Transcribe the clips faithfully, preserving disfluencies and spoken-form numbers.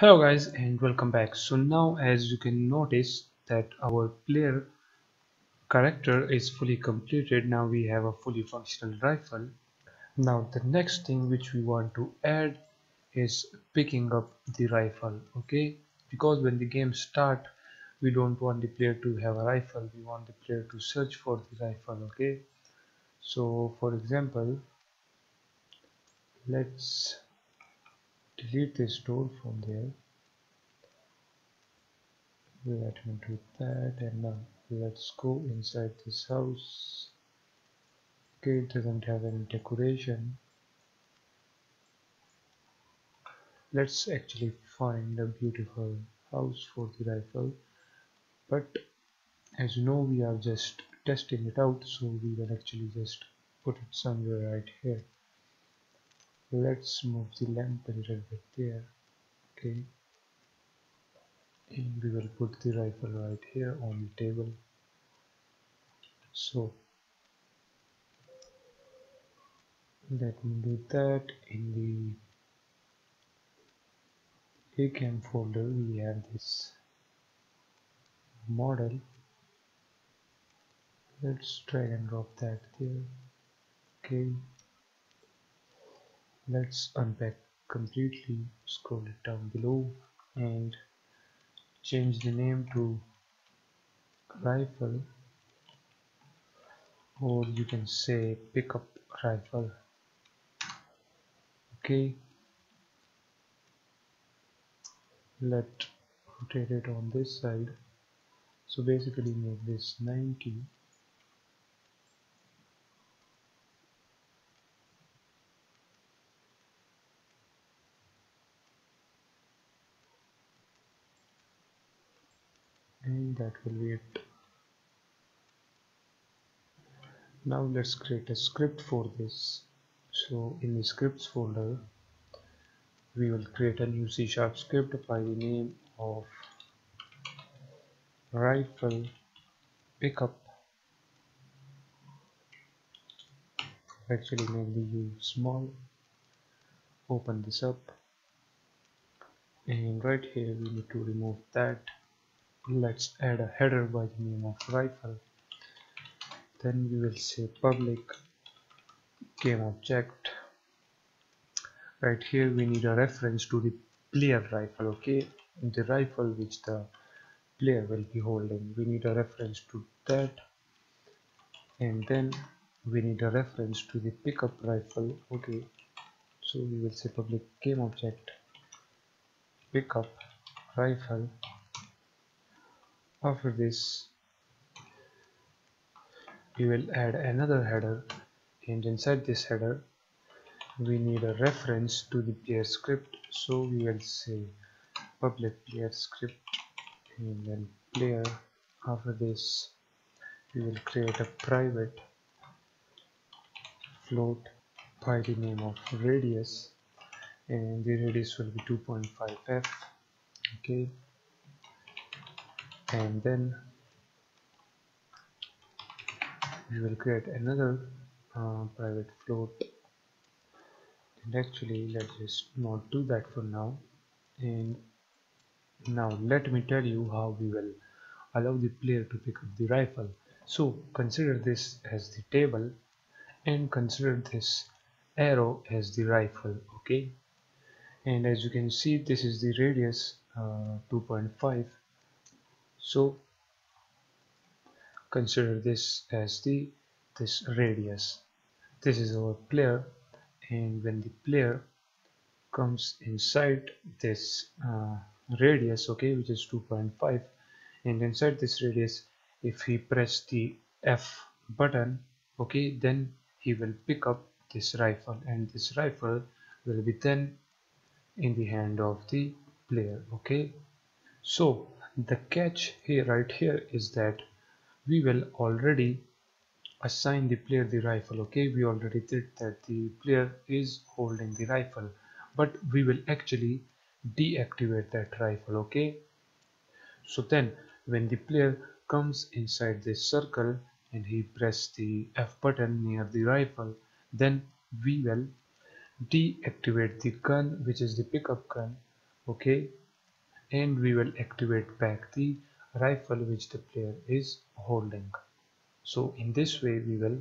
Hello guys and welcome back. So now as you can notice that our player character is fully completed. Now we have a fully functional rifle. Now the next thing which we want to add is picking up the rifle, okay, because when the game starts we don't want the player to have a rifle, we want the player to search for the rifle, okay. So for example, let's delete this tool from there. Let me do that, and now let's go inside this house. Okay, it doesn't have any decoration. Let's actually find a beautiful house for the rifle, but as you know we are just testing it out, so we will actually just put it somewhere right here. Let's move the lamp a little bit there, okay, and we will put the rifle right here on the table. So let me do that. In the A C A M folder we have this model. Let's drag and drop that there, okay. Let's unpack completely, scroll it down below and change the name to rifle, or you can say pickup rifle, okay. Let's rotate it on this side, so basically make this ninety. And that will be it. Now let's create a script for this. So in the scripts folder we will create a new C sharp script by the name of rifle pickup. Actually make the U small, open this up, and right here we need to remove that. Let's add a header by the name of rifle, then we will say public game object. Right here we need a reference to the player rifle, okay, the rifle which the player will be holding, we need a reference to that, and then we need a reference to the pickup rifle, okay. So we will say public game object pickup rifle. After this we will add another header, and inside this header we need a reference to the player script, so we will say public player script and then player. After this we will create a private float by the name of radius, and the radius will be two point five f, okay. And then we will create another uh, private float, and actually let's just not do that for now. And now let me tell you how we will allow the player to pick up the rifle. So consider this as the table and consider this arrow as the rifle, okay. And as you can see this is the radius uh, two point five. So consider this as the this radius. This is our player, and when the player comes inside this uh, radius, okay, which is two point five, and inside this radius if he press the F button, okay, then he will pick up this rifle, and this rifle will be then in the hand of the player, okay. So the catch here right here is that we will already assign the player the rifle, okay. We already did that, the player is holding the rifle, but we will actually deactivate that rifle, okay. So then when the player comes inside this circle and he press the F button near the rifle, then we will deactivate the gun, which is the pickup gun, okay, and we will activate back the rifle which the player is holding. So in this way we will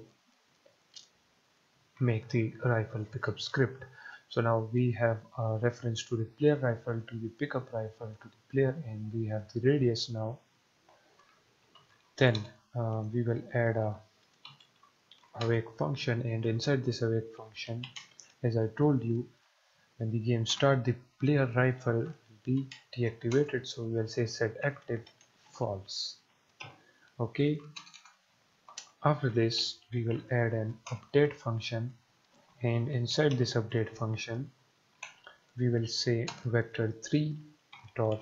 make the rifle pickup script. So now we have a reference to the player rifle, to the pickup rifle, to the player, and we have the radius now. Then uh, we will add a awake function, and inside this awake function, as I told you, when the game starts, the player rifle will be deactivated. So we will say set active false. Okay. After this, we will add an update function, and inside this update function we will say vector three dot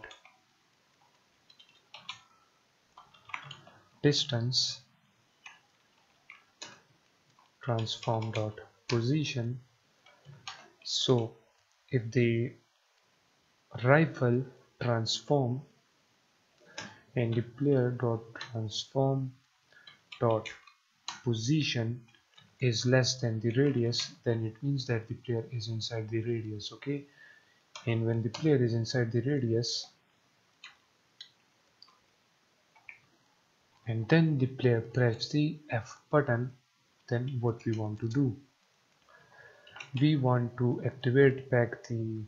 distance transform dot position. So if the rifle transform and the player dot transform dot position is less than the radius, then it means that the player is inside the radius. Okay, and when the player is inside the radius, and then the player presses the F button, then what we want to do, we want to activate back the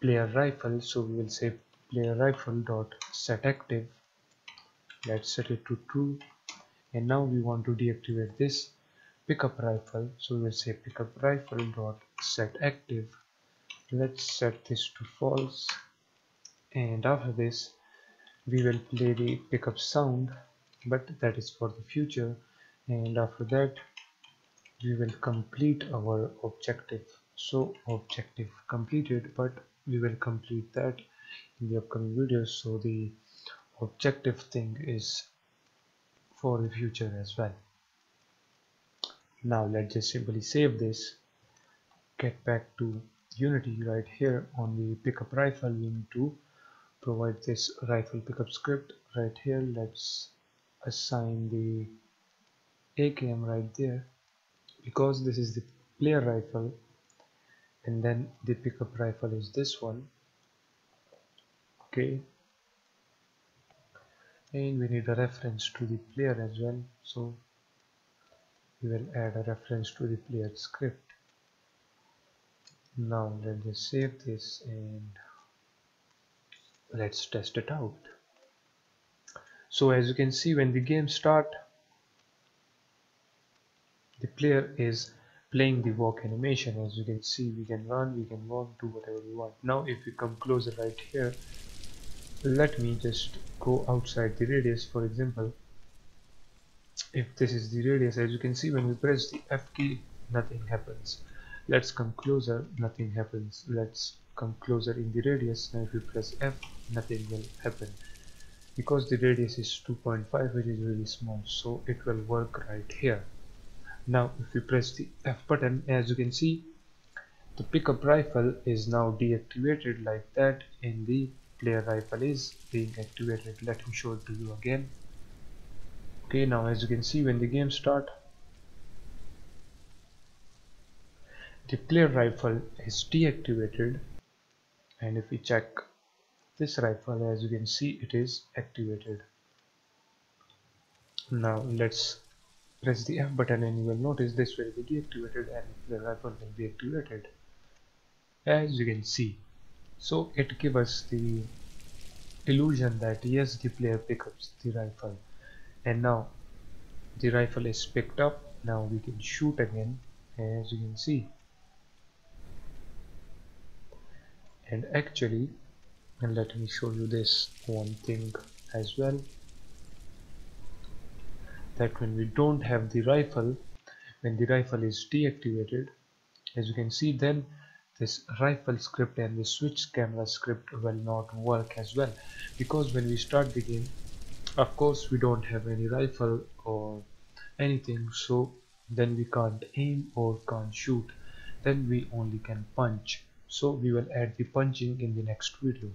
player rifle. So we will say player rifle dot set active, let's set it to true. And now we want to deactivate this pickup rifle, so we'll say pickup rifle dot set active, let's set this to false. And after this we will play the pickup sound, but that is for the future. And after that we will complete our objective. So objective completed, but we will complete that in the upcoming videos. So the objective thing is for the future as well. Now let's just simply save this, get back to Unity. Right here on the pickup rifle we need to provide this rifle pickup script. Right here let's assign the A K M right there, because this is the player rifle and then the pickup rifle is this one. Okay, and we need a reference to the player as well, so we will add a reference to the player script. Now let's just save this and let's test it out. So as you can see, when the game starts, the player is playing the walk animation. As you can see, we can run, we can walk, do whatever we want. Now if we come closer right here, let me just go outside the radius. For example, if this is the radius, as you can see, when we press the F key, nothing happens. Let's come closer, nothing happens. Let's come closer in the radius. Now if we press F, nothing will happen, because the radius is two point five, which is really small, so it will work right here. Now if we press the F button, as you can see, the pickup rifle is now deactivated like that, and the player rifle is being activated. Let me show it to you again. Okay, now as you can see, when the game starts, the player rifle is deactivated, and if we check this rifle, as you can see, it is activated. Now let's press the F button, and you will notice this will be deactivated and the rifle will be activated, as you can see. So it gives us the illusion that yes, the player picks the rifle, and now the rifle is picked up. Now we can shoot again, as you can see. And actually, and let me show you this one thing as well, that when we don't have the rifle, when the rifle is deactivated, as you can see, then this rifle script and the switch camera script will not work as well, because when we start the game, of course we don't have any rifle or anything, so then we can't aim or can't shoot, then we only can punch. So we will add the punching in the next video.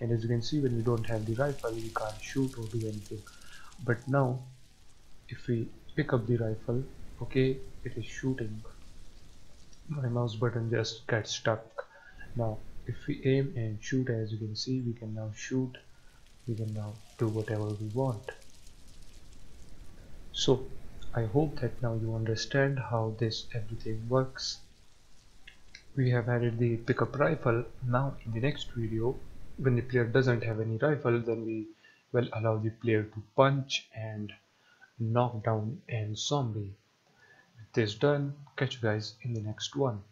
And as you can see, when we don't have the rifle, we can't shoot or do anything. But now if we pick up the rifle, okay, it is shooting. My mouse button just got stuck. Now if we aim and shoot, as you can see, we can now shoot, we can now do whatever we want. So I hope that now you understand how this everything works. We have added the pickup rifle. Now in the next video, when the player doesn't have any rifle, then we will allow the player to punch and knock down and zombie. With this done, catch you guys in the next one.